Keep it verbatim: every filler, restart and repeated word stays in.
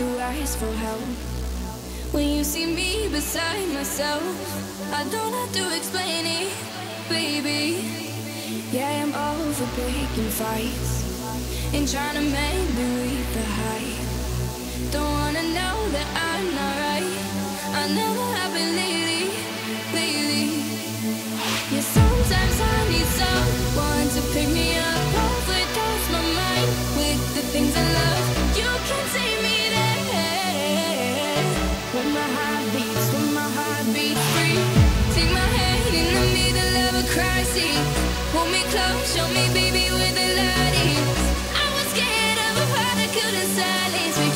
to ask for help. When you see me beside myself, I don't have to explain it, baby. Yeah, I'm over picking fights and trying to make believe the hype. Don't wanna know that I'm not right. I never have been lately, lately. Yeah, sometimes I need someone to pick me up. Overdose my mind with the things I love. You can take me there. When my heart beats, when my heart beats free. Take my hand in the middle of a crisis. Hold me close, show me baby where the light is. I was scared of a heart I couldn't silence.